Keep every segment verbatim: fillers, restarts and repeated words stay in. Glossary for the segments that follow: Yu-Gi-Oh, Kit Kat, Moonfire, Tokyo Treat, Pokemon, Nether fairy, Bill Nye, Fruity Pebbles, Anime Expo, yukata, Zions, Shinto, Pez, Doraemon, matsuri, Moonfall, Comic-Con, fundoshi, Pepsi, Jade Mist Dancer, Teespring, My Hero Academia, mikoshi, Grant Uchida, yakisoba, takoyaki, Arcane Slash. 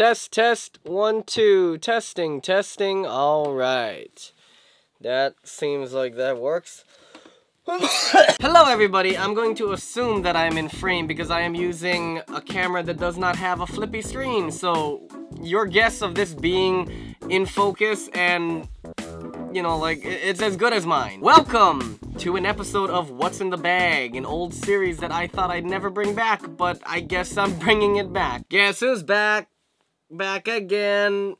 Test, test, one, two, testing, testing, all right. That seems like that works. Hello everybody, I'm going to assume that I'm in frame because I am using a camera that does not have a flippy screen, so your guess of this being in focus and, you know, like, it's as good as mine. Welcome to an episode of What's in the Bag, an old series that I thought I'd never bring back, but I guess I'm bringing it back. Guess who's back? Back again.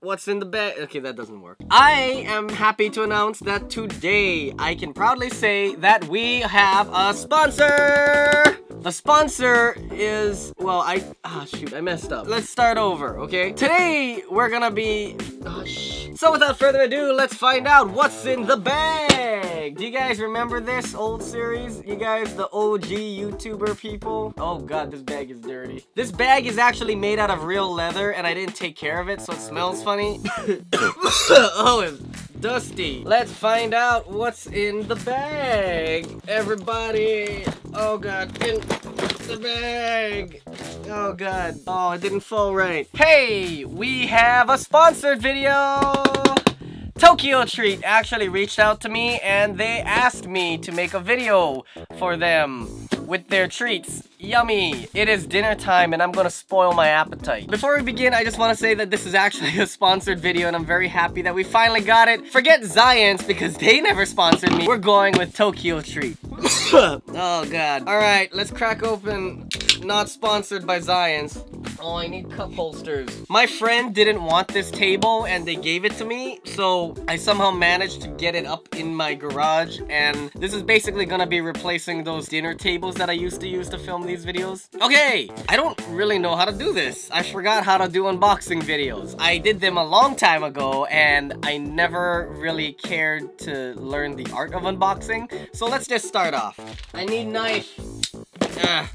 What's in the bag? Okay, that doesn't work. I am happy to announce that today I can proudly say that we have a sponsor! The sponsor is, well, I, ah, shoot, I messed up. Let's start over, okay? Today, we're gonna be, oh, sh so without further ado, let's find out what's in the bag! Do you guys remember this old series? You guys, the O G YouTuber people? Oh god, this bag is dirty. This bag is actually made out of real leather, and I didn't take care of it, so it smells funny. Oh, it's dusty. Let's find out what's in the bag, everybody. Oh god, in the bag. Oh god. Oh, it didn't fall right. Hey, we have a sponsored video. Tokyo Treat actually reached out to me and they asked me to make a video for them with their treats. Yummy! It is dinner time and I'm gonna spoil my appetite. Before we begin, I just wanna say that this is actually a sponsored video and I'm very happy that we finally got it. Forget Zions because they never sponsored me. We're going with Tokyo Treat. Oh god. Alright, let's crack open not sponsored by Zions. Oh, I need cup holsters. My friend didn't want this table and they gave it to me, so I somehow managed to get it up in my garage, and this is basically gonna be replacing those dinner tables that I used to use to film these videos. Okay, I don't really know how to do this. I forgot how to do unboxing videos. I did them a long time ago and I never really cared to learn the art of unboxing, so let's just start off. I need knife. Ah.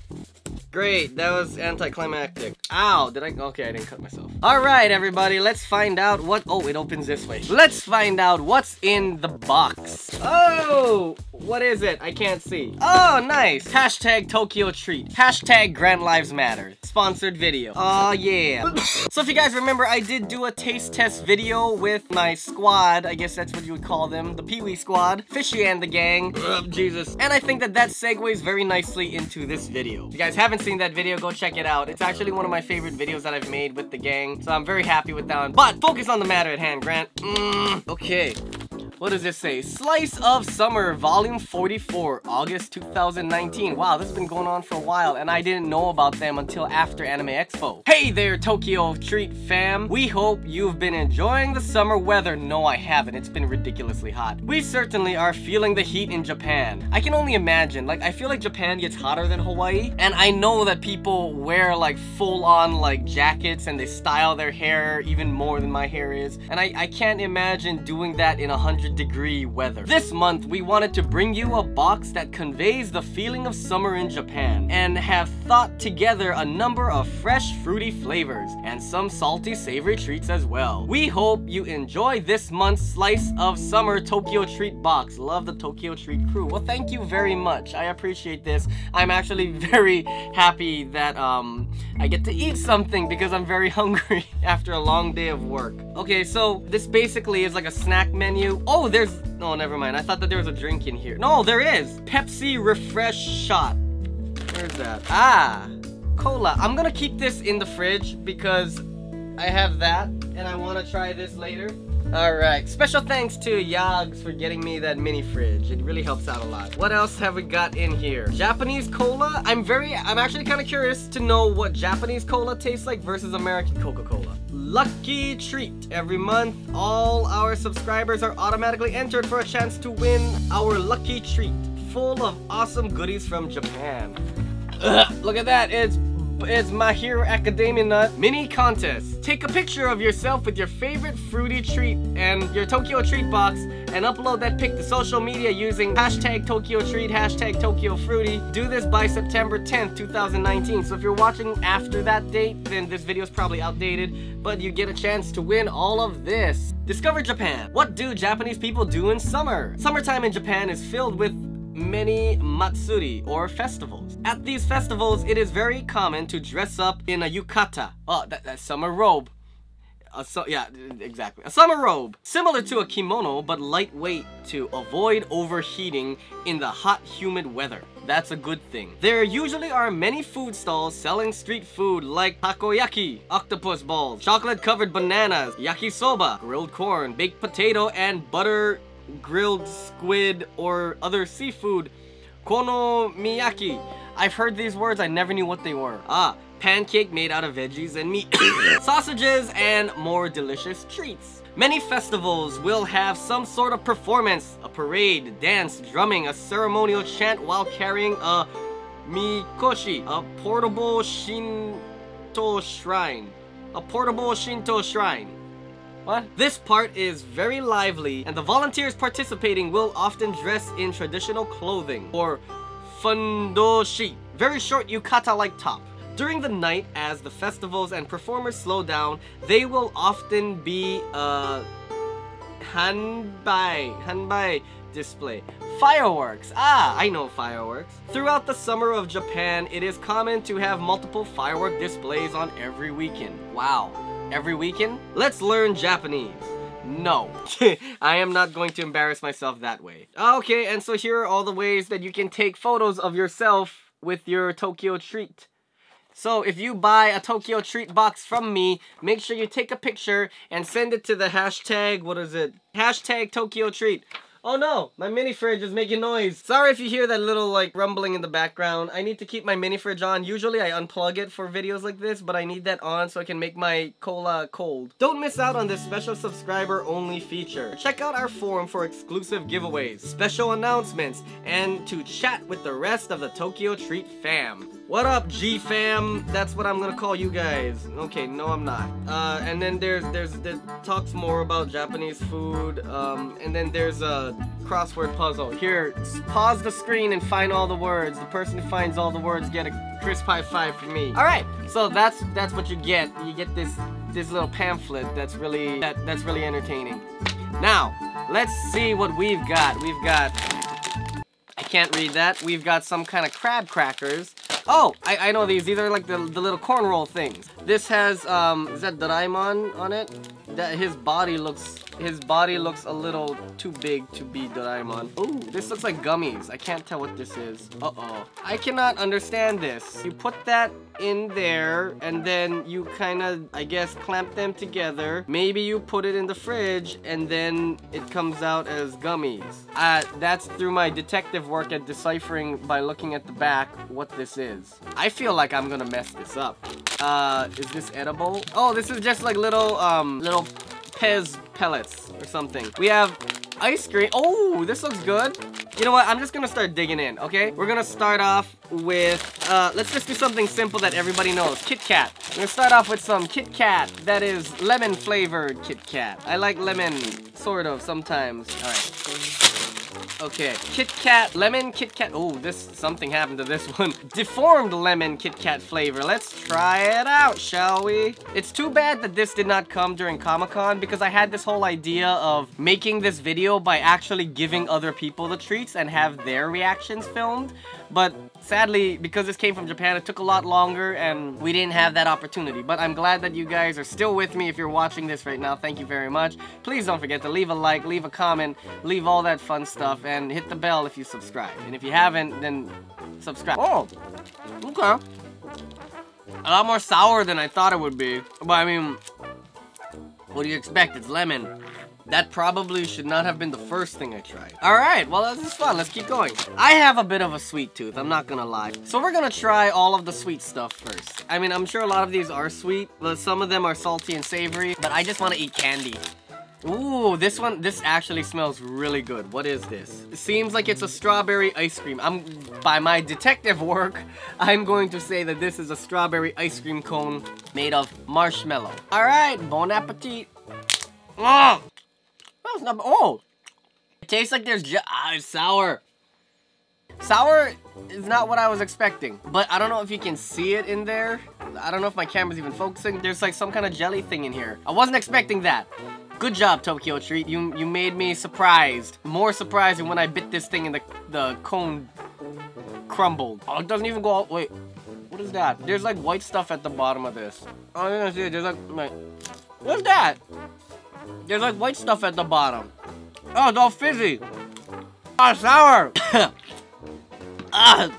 Great, that was anticlimactic. Ow, did I? Okay, I didn't cut myself. All right, everybody, let's find out what... Oh, it opens this way. Let's find out what's in the box. Oh, what is it? I can't see. Oh, nice. Hashtag Tokyo Treat. Hashtag Grand Lives Matter. Sponsored video. Oh, yeah. So if you guys remember, I did do a taste test video with my squad. I guess that's what you would call them. The Pee Wee squad. Fishy and the gang. Ugh, Jesus. And I think that that segues very nicely into this video. If you guys haven't seen that video, go check it out. It's actually one of my favorite videos that I've made with the gang, so I'm very happy with that one. But focus on the matter at hand, Grant. Mm, okay. What does this say? Slice of Summer, Volume forty-four, August two thousand nineteen. Wow, this has been going on for a while, and I didn't know about them until after Anime Expo. Hey there, Tokyo Treat fam. We hope you've been enjoying the summer weather. No, I haven't. It's been ridiculously hot. We certainly are feeling the heat in Japan. I can only imagine. Like, I feel like Japan gets hotter than Hawaii, and I know that people wear, like, full-on, like, jackets, and they style their hair even more than my hair is. And I, I can't imagine doing that in a hundred degree weather. This month, we wanted to bring you a box that conveys the feeling of summer in Japan and have thought together a number of fresh fruity flavors and some salty savory treats as well. We hope you enjoy this month's Slice of Summer Tokyo Treat box. Love the Tokyo Treat crew. Well, thank you very much. I appreciate this. I'm actually very happy that um, I get to eat something because I'm very hungry after a long day of work. Okay, so this basically is like a snack menu. Oh, Oh, there's... No, never mind. I thought that there was a drink in here. No, there is. Pepsi Refresh Shot. Where's that? Ah, cola. I'm gonna keep this in the fridge because I have that and I want to try this later. Alright. Special thanks to Yags for getting me that mini fridge. It really helps out a lot. What else have we got in here? Japanese cola? I'm very... I'm actually kind of curious to know what Japanese cola tastes like versus American Coca-Cola. Lucky treat. Every month, all our subscribers are automatically entered for a chance to win our lucky treat, full of awesome goodies from Japan. Ugh, look at that, it's it's My Hero Academia nut. Mini contest. Take a picture of yourself with your favorite fruity treat and your Tokyo Treat box and upload that pic to social media using hashtag Tokyo Treat, hashtag Tokyo Fruity. Do this by September tenth, two thousand nineteen. So if you're watching after that date, then this video is probably outdated, but you get a chance to win all of this. Discover Japan. What do Japanese people do in summer? Summertime in Japan is filled with many matsuri or festivals. At these festivals, it is very common to dress up in a yukata. Oh, that, that summer robe. A su yeah, exactly. A summer robe, similar to a kimono but lightweight to avoid overheating in the hot, humid weather. That's a good thing. There usually are many food stalls selling street food like takoyaki, octopus balls, chocolate-covered bananas, yakisoba, grilled corn, baked potato, and butter grilled squid or other seafood. Konomiyaki. I've heard these words, I never knew what they were. Ah, pancake made out of veggies and meat, sausages, and more delicious treats. Many festivals will have some sort of performance, a parade, dance, drumming, a ceremonial chant while carrying a mikoshi, a portable Shinto shrine. A portable Shinto shrine. What? This part is very lively, and the volunteers participating will often dress in traditional clothing, or fundoshi, very short yukata-like top. During the night, as the festivals and performers slow down, they will often be uh, hanbai, hanbai display. Fireworks! Ah, I know fireworks. Throughout the summer of Japan, it is common to have multiple firework displays on every weekend. Wow. Every weekend? Let's learn Japanese. No. I am not going to embarrass myself that way. Okay, and so here are all the ways that you can take photos of yourself with your Tokyo Treat. So if you buy a Tokyo Treat box from me, make sure you take a picture and send it to the hashtag, what is it? Hashtag Tokyo Treat. Oh no, my mini fridge is making noise. Sorry if you hear that little like rumbling in the background. I need to keep my mini fridge on. Usually I unplug it for videos like this, but I need that on so I can make my cola cold. Don't miss out on this special subscriber only feature. Check out our forum for exclusive giveaways, special announcements, and to chat with the rest of the Tokyo Treat fam. What up, G fam? That's what I'm gonna call you guys. Okay, no, I'm not. Uh, and then there's there's the talks more about Japanese food. Um, and then there's a crossword puzzle. Here, pause the screen and find all the words. The person who finds all the words get a crisp high five from me. All right, so that's that's what you get. You get this this little pamphlet. That's really that that's really entertaining. Now, let's see what we've got. We've got. I can't read that. We've got some kind of crab crackers. Oh, I, I know these. These are like the, the little corn roll things. This has, um, is that Doraemon on it? That his body looks, his body looks a little too big to be Doraemon. Ooh, this looks like gummies. I can't tell what this is. Uh-oh. I cannot understand this. You put that in there, and then you kind of, I guess, clamp them together. Maybe you put it in the fridge, and then it comes out as gummies. Uh, that's through my detective work at deciphering by looking at the back what this is. I feel like I'm gonna mess this up. Uh, is this edible? Oh, this is just like little, um, little Pez pellets or something. We have ice cream. Oh, this looks good. You know what? I'm just gonna start digging in, okay? We're gonna start off with, uh, let's just do something simple that everybody knows. Kit Kat. We're gonna start off with some Kit Kat. That is lemon flavored Kit Kat. I like lemon, sort of, sometimes. All right. Okay, Kit Kat, lemon Kit Kat. Oh, this, something happened to this one. Deformed lemon Kit Kat flavor. Let's try it out, shall we? It's too bad that this did not come during Comic-Con because I had this whole idea of making this video by actually giving other people the treats and have their reactions filmed, but sadly, because this came from Japan, it took a lot longer and we didn't have that opportunity. But I'm glad that you guys are still with me. If you're watching this right now, thank you very much. Please don't forget to leave a like, leave a comment, leave all that fun stuff, and hit the bell if you subscribe. And if you haven't, then subscribe. Oh, okay. A lot more sour than I thought it would be, but I mean, what do you expect? It's lemon. That probably should not have been the first thing I tried. All right, well, this is fun. Let's keep going. I have a bit of a sweet tooth, I'm not gonna lie. So we're gonna try all of the sweet stuff first. I mean, I'm sure a lot of these are sweet, but some of them are salty and savory, but I just wanna eat candy. Ooh, this one, this actually smells really good. What is this? It seems like it's a strawberry ice cream. I'm, by my detective work, I'm going to say that this is a strawberry ice cream cone made of marshmallow. All right, bon appetit. Oh! Oh, it tastes like there's j- ah, it's sour. Sour is not what I was expecting, but I don't know if you can see it in there. I don't know if my camera's even focusing. There's like some kind of jelly thing in here. I wasn't expecting that. Good job, Tokyo Treat. You you made me surprised. More surprised than when I bit this thing and the, the cone crumbled. Oh, it doesn't even go all... Wait, what is that? There's like white stuff at the bottom of this. Oh, I didn't see it. There's like... like what's that? There's like white stuff at the bottom. Oh, it's all fizzy. Oh, sour. Ah,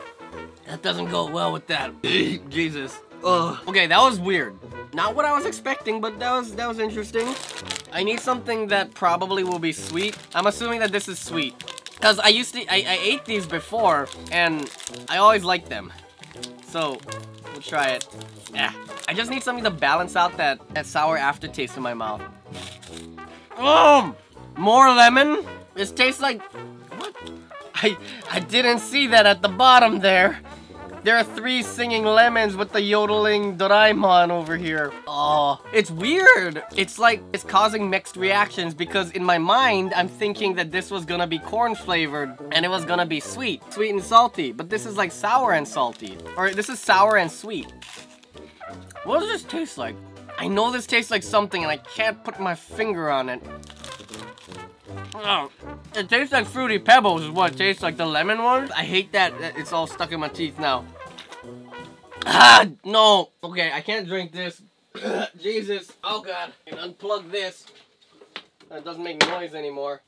that doesn't go well with that. Jesus. Ugh. Okay, that was weird. Not what I was expecting, but that was that was interesting. I need something that probably will be sweet. I'm assuming that this is sweet. Cause I used to, I, I ate these before, and I always liked them. So, we'll try it. Yeah. I just need something to balance out that, that sour aftertaste in my mouth. Oh, more lemon? This tastes like, what? I, I didn't see that at the bottom there. There are three singing lemons with the yodeling Doraemon over here. Oh, it's weird. It's like, it's causing mixed reactions because in my mind, I'm thinking that this was gonna be corn flavored and it was gonna be sweet, sweet and salty. But this is like sour and salty, or this is sour and sweet. What does this taste like? I know this tastes like something and I can't put my finger on it. Oh, it tastes like Fruity Pebbles is what it tastes like, the lemon one. I hate that it's all stuck in my teeth now. Ah, no. Okay, I can't drink this. Jesus, oh God. I can unplug this. It doesn't make noise anymore.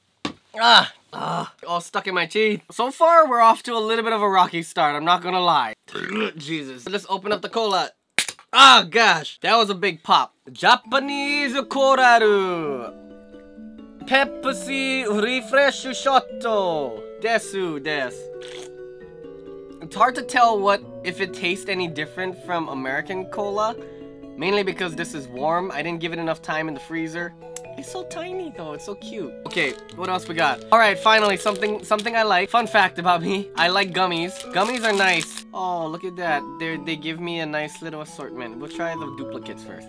Ah, ah, all stuck in my teeth. So far, we're off to a little bit of a rocky start, I'm not gonna lie. Jesus. Let's open up the cola. Oh gosh, that was a big pop. Japanese koraru. Pepsi refresh shotto desu des. It's hard to tell what if it tastes any different from American cola, mainly because this is warm. I didn't give it enough time in the freezer. It's so tiny though. It's so cute. Okay, what else we got? All right, finally something something I like. Fun fact about me: I like gummies. Gummies are nice. Oh, look at that. They they give me a nice little assortment. We'll try the duplicates first.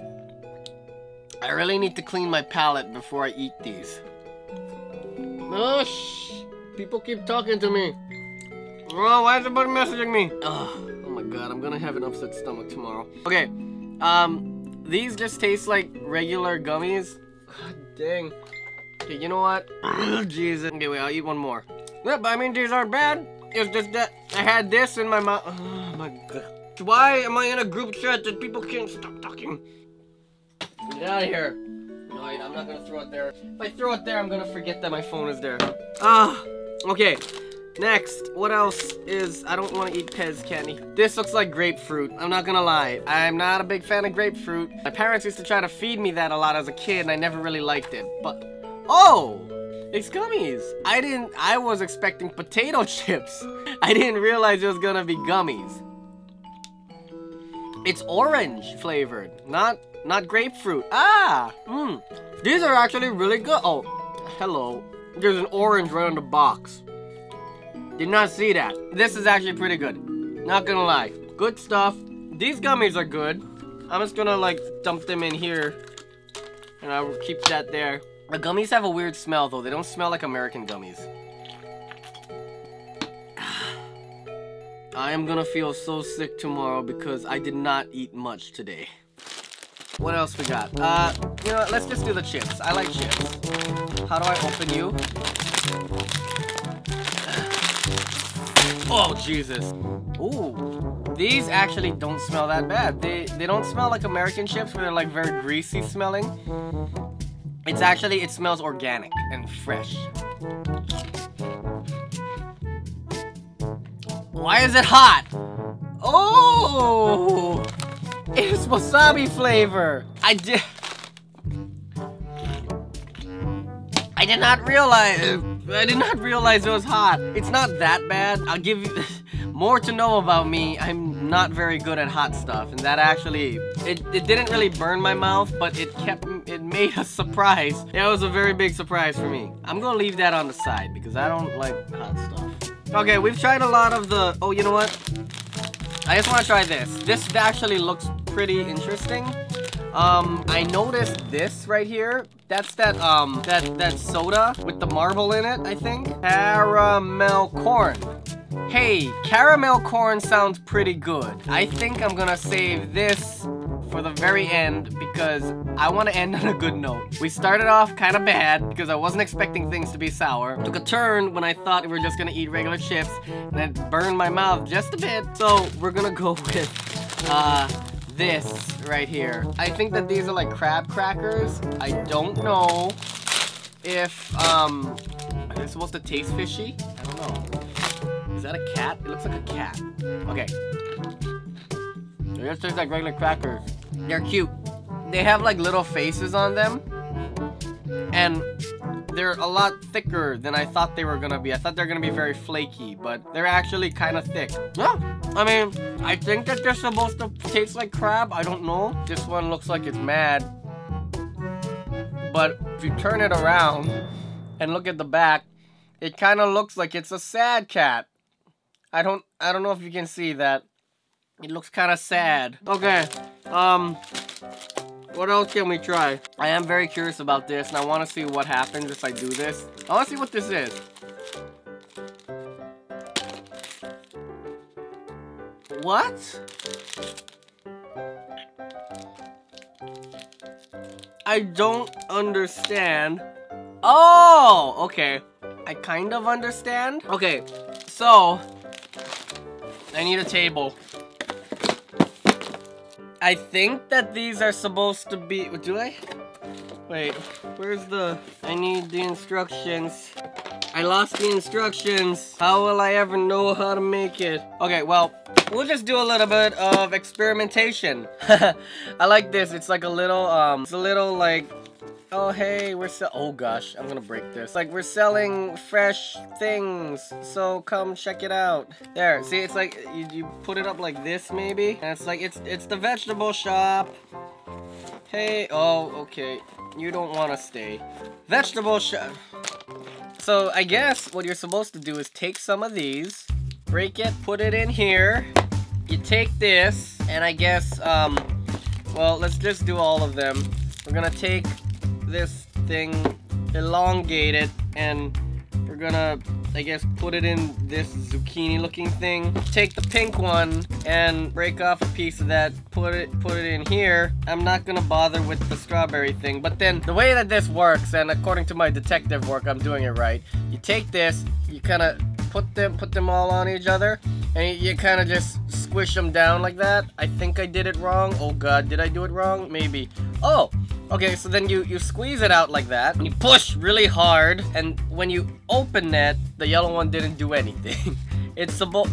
I really need to clean my palate before I eat these. Oh, shh. People keep talking to me. Oh, why is everybody messaging me? Oh, oh my God, I'm gonna have an upset stomach tomorrow. Okay, um, these just taste like regular gummies. God dang. Okay, you know what? Jesus. Okay, wait, I'll eat one more. Yep, I mean, these aren't bad. It's just that I had this in my mouth. Oh my God. Why am I in a group chat that people can't stop talking? Get out of here. No, I'm not gonna throw it there. If I throw it there, I'm gonna forget that my phone is there. Ah, okay. Next, what else is, I don't wanna eat Pez candy. This looks like grapefruit. I'm not gonna lie. I'm not a big fan of grapefruit. My parents used to try to feed me that a lot as a kid and I never really liked it, but, oh, it's gummies. I didn't, I was expecting potato chips. I didn't realize it was gonna be gummies. It's orange flavored, not Not grapefruit. Ah! Mmm. These are actually really good. Oh, hello. There's an orange right on the box. Did not see that. This is actually pretty good. Not gonna lie. Good stuff. These gummies are good. I'm just gonna like dump them in here. And I will keep that there. The gummies have a weird smell though. They don't smell like American gummies. I am gonna feel so sick tomorrow because I did not eat much today. What else we got? Uh, you know what, let's just do the chips. I like chips. How do I open you? Oh, Jesus. Ooh. These actually don't smell that bad. They they don't smell like American chips where they're like very greasy smelling. It's actually, it smells organic and fresh. Why is it hot? Oh! It's wasabi flavor. I did. I did not realize. I did not realize it was hot. It's not that bad. I'll give you more to know about me. I'm not very good at hot stuff, and that actually it it didn't really burn my mouth, but it kept it made a surprise. It was a very big surprise for me. I'm gonna leave that on the side because I don't like hot stuff. Okay, we've tried a lot of the. Oh, you know what? I just want to try this. This actually looks pretty interesting. Um, I noticed this right here. That's that um that that soda with the marble in it. I think caramel corn. Hey, caramel corn sounds pretty good. I think I'm gonna save this for the very end because I want to end on a good note. We started off kind of bad because I wasn't expecting things to be sour. Took a turn when I thought we were just going to eat regular chips, and it burned my mouth just a bit. So we're going to go with uh, this right here. I think that these are like crab crackers. I don't know if um, are they supposed to taste fishy? I don't know. Is that a cat? It looks like a cat. Okay. They just taste like regular crackers. They're cute. They have like little faces on them. And they're a lot thicker than I thought they were gonna be. I thought they're gonna be very flaky, but they're actually kind of thick. Yeah, I mean, I think that they're supposed to taste like crab. I don't know. This one looks like it's mad. But if you turn it around and look at the back, it kind of looks like it's a sad cat. I don't, I don't know if you can see that. It looks kind of sad. Okay, um, what else can we try? I am very curious about this, and I want to see what happens if I do this. I want to see what this is. What? I don't understand. Oh, okay. I kind of understand. Okay, so I need a table. I think that these are supposed to be, do I? Wait, where's the, I need the instructions. I lost the instructions. How will I ever know how to make it? Okay, well, we'll just do a little bit of experimentation. I like this, it's like a little, um, it's a little like, oh hey, we're so, oh gosh, I'm gonna break this. Like, we're selling fresh things, so come check it out. There, see, it's like, you, you put it up like this maybe, and it's like, it's, it's the vegetable shop. Hey, oh, okay, you don't wanna stay. Vegetable shop. So I guess what you're supposed to do is take some of these, break it, put it in here. You take this, and I guess, um, well, let's just do all of them. We're gonna take this thing, elongate it, and we're gonna, I guess, put it in this zucchini looking thing. Take the pink one and break off a piece of that, put it put it in here. I'm not gonna bother with the strawberry thing, but then the way that this works, and according to my detective work, I'm doing it right. You take this, you kind of put them put them all on each other, and you kind of just squish them down like that. I think I did it wrong. Oh god, did I do it wrong? Maybe. Oh, okay, so then you, you squeeze it out like that, and you push really hard, and when you open it, the yellow one didn't do anything. It's supposed...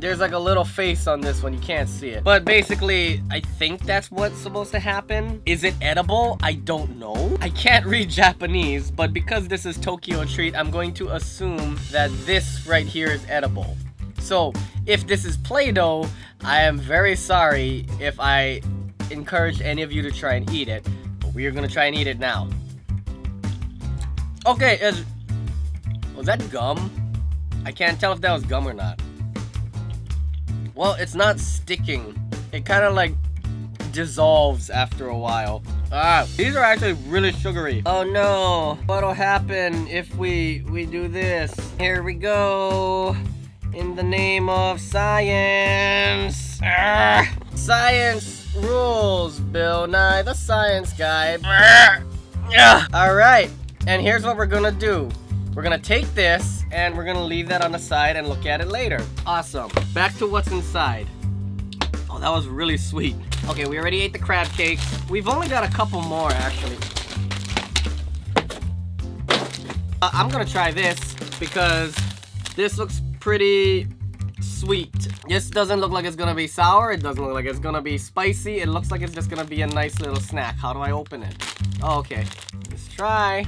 There's like a little face on this one, you can't see it. But basically, I think that's what's supposed to happen. Is it edible? I don't know. I can't read Japanese, but because this is Tokyo Treat, I'm going to assume that this right here is edible. So, if this is Play-Doh, I am very sorry if I... encourage any of you to try and eat it, but we are gonna try and eat it now. Okay, is, was that gum? I can't tell if that was gum or not. Well, it's not sticking. It kind of like dissolves after a while. Ah, these are actually really sugary. Oh no, what'll happen if we we do this? Here we go. In the name of science. Arrgh. Science rules, Bill Nye, the science guy. Alright, and here's what we're gonna do. We're gonna take this, and we're gonna leave that on the side and look at it later. Awesome. Back to what's inside. Oh, that was really sweet. Okay, we already ate the crab cakes. We've only got a couple more, actually. Uh, I'm gonna try this, because this looks pretty... sweet. This doesn't look like it's gonna be sour. It doesn't look like it's gonna be spicy. It looks like it's just gonna be a nice little snack. How do I open it? Oh, okay. Let's try.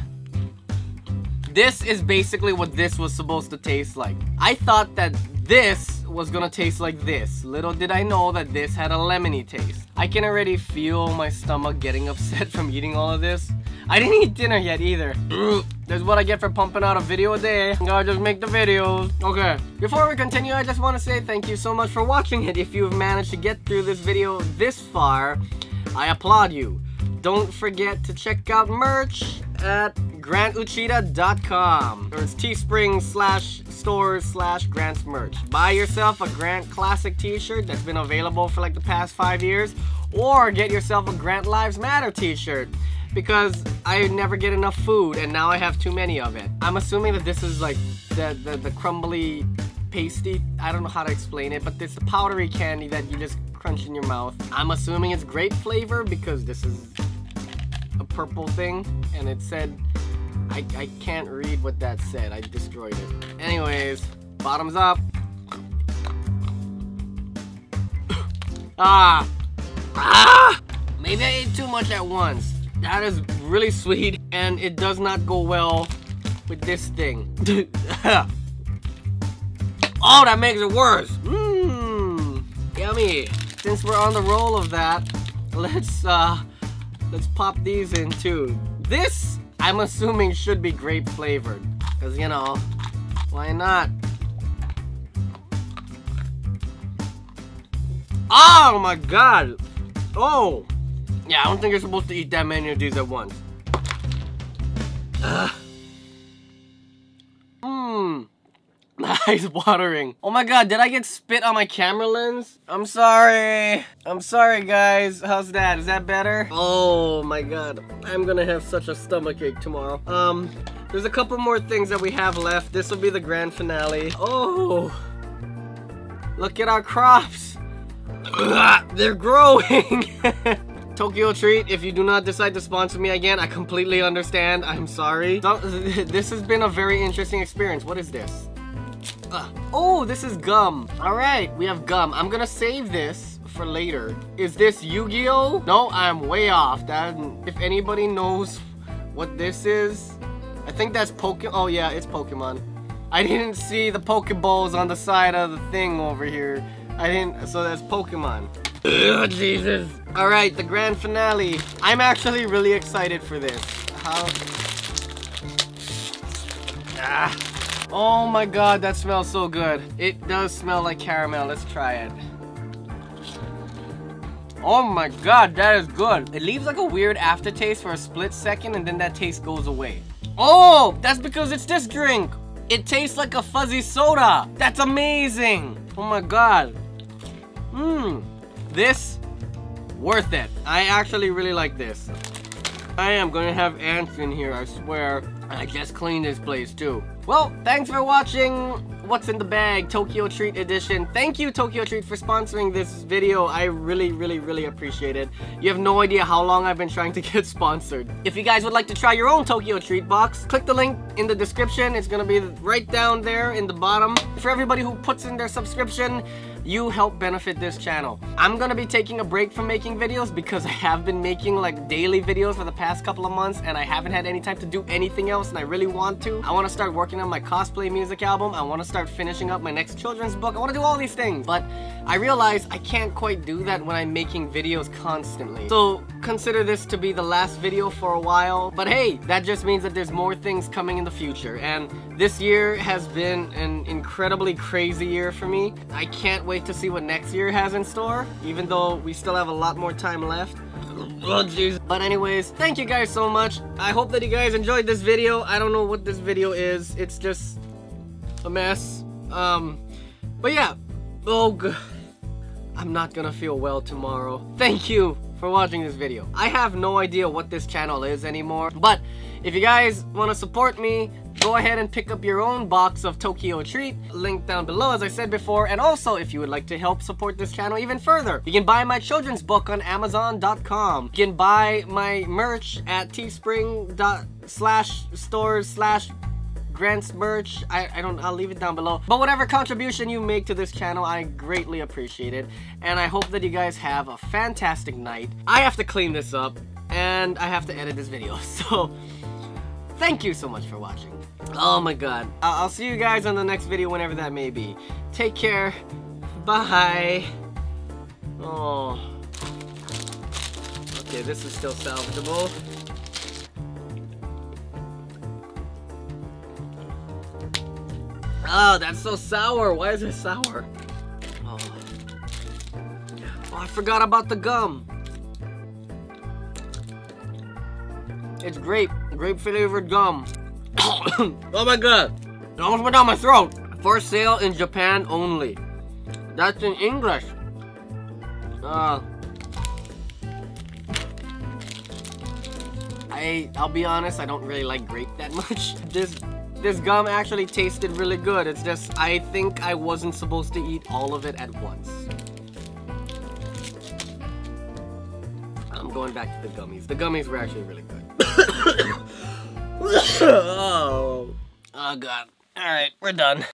This is basically what this was supposed to taste like. I thought that this was gonna taste like this. Little did I know that this had a lemony taste. I can already feel my stomach getting upset from eating all of this. I didn't eat dinner yet either. That's what I get for pumping out a video a day. I gotta just make the videos. Okay. Before we continue, I just want to say thank you so much for watching it. If you've managed to get through this video this far, I applaud you. Don't forget to check out merch at grant uchida dot com. Or it's Teespring slash stores slash Grant's merch. Buy yourself a Grant Classic t-shirt that's been available for like the past five years. or get yourself a Grant Lives Matter t-shirt, because I never get enough food and now I have too many of it. I'm assuming that this is like the, the, the crumbly pasty, I don't know how to explain it, but this powdery candy that you just crunch in your mouth. I'm assuming it's grape flavor because this is a purple thing and it said, I, I can't read what that said, I destroyed it. Anyways, bottoms up. Ah! Ah! Maybe I ate too much at once. That is really sweet, and it does not go well with this thing. Oh, that makes it worse. Mmm, yummy. Since we're on the roll of that, let's uh, let's pop these in too. This, I'm assuming, should be grape flavored, cause you know, why not? Oh my god! Oh! Yeah, I don't think you're supposed to eat that many of these at once. Mmm. Nice watering. Oh my god, did I get spit on my camera lens? I'm sorry. I'm sorry, guys. How's that? Is that better? Oh my god. I'm gonna have such a stomachache tomorrow. Um, there's a couple more things that we have left. This will be the grand finale. Oh! Look at our crops! Ugh, they're growing. Tokyo Treat, if you do not decide to sponsor me again, I completely understand. I'm sorry. This has been a very interesting experience. What is this? Ugh. Oh, this is gum. All right, we have gum. I'm gonna save this for later. Is this Yu-Gi-Oh? No, I'm way off. That, if anybody knows what this is, I think that's Poke. Oh yeah, it's Pokemon. I didn't see the Pokeballs on the side of the thing over here. I didn't, so that's Pokemon. Ugh, Jesus. All right, the grand finale. I'm actually really excited for this. How? Ah. Oh my god, that smells so good. It does smell like caramel. Let's try it. Oh my god, that is good. It leaves like a weird aftertaste for a split second and then that taste goes away. Oh, that's because it's this drink. It tastes like a fuzzy soda. That's amazing. Oh my god. Mmm. This, worth it. I actually really like this. I am gonna have ants in here, I swear. I just cleaned this place too. Well, thanks for watching What's in the Bag Tokyo Treat Edition. Thank you, Tokyo Treat, for sponsoring this video. I really, really, really appreciate it. You have no idea how long I've been trying to get sponsored. If you guys would like to try your own Tokyo Treat box, click the link in the description. It's gonna be right down there in the bottom. For everybody who puts in their subscription, you help benefit this channel. I'm gonna be taking a break from making videos because I have been making like daily videos for the past couple of months and I haven't had any time to do anything else and I really want to. I wanna start working on my cosplay music album. I wanna start finishing up my next children's book. I wanna do all these things. But I realize I can't quite do that when I'm making videos constantly. So consider this to be the last video for a while. But hey, that just means that there's more things coming in the future. And this year has been an incredibly crazy year for me. I can't wait Wait to see what next year has in store, even though we still have a lot more time left. Oh, jeez. But anyways, thank you guys so much. I hope that you guys enjoyed this video. I don't know what this video is. It's just a mess. Um, but yeah. Oh, God. I'm not gonna feel well tomorrow. Thank you for watching this video. I have no idea what this channel is anymore, but if you guys want to support me, go ahead and pick up your own box of Tokyo Treat, link down below as I said before, and also if you would like to help support this channel even further, you can buy my children's book on amazon dot com, you can buy my merch at teespring dot slash stores slash grants merch. I, I don't, I'll leave it down below. But whatever contribution you make to this channel, I greatly appreciate it. And I hope that you guys have a fantastic night. I have to clean this up and I have to edit this video. So thank you so much for watching. Oh my god. I'll see you guys on the next video whenever that may be. Take care. Bye. Oh. Okay, this is still salvageable. Oh, that's so sour. Why is it sour? Oh. Oh, I forgot about the gum. It's grape. Grape flavored gum. Oh my god. It almost went down my throat. For sale in Japan only. That's in English. Uh, I, I'll be honest, I don't really like grape that much. This, this gum actually tasted really good. It's just, I think I wasn't supposed to eat all of it at once. I'm going back to the gummies. The gummies were actually really good. Oh. Oh, God. All right, we're done.